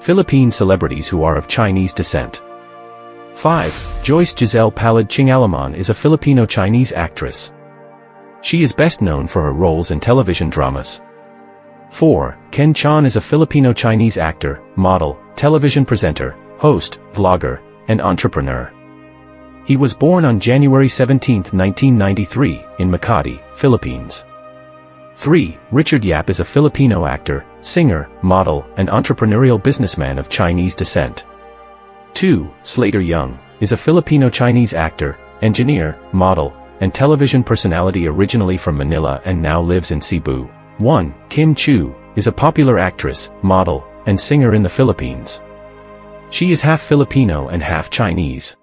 Philippine celebrities who are of Chinese descent. 5. Joyce Giselle Palad-Ching Alaman is a Filipino-Chinese actress. She is best known for her roles in television dramas. 4. Ken Chan is a Filipino-Chinese actor, model, television presenter, host, vlogger, and entrepreneur. He was born on January 17, 1993, in Makati, Philippines. 3. Richard Yap is a Filipino actor, singer, model, and entrepreneurial businessman of Chinese descent. 2. Slater Young is a Filipino-Chinese actor, engineer, model, and television personality originally from Manila and now lives in Cebu. 1. Kim Chiu is a popular actress, model, and singer in the Philippines. She is half Filipino and half Chinese.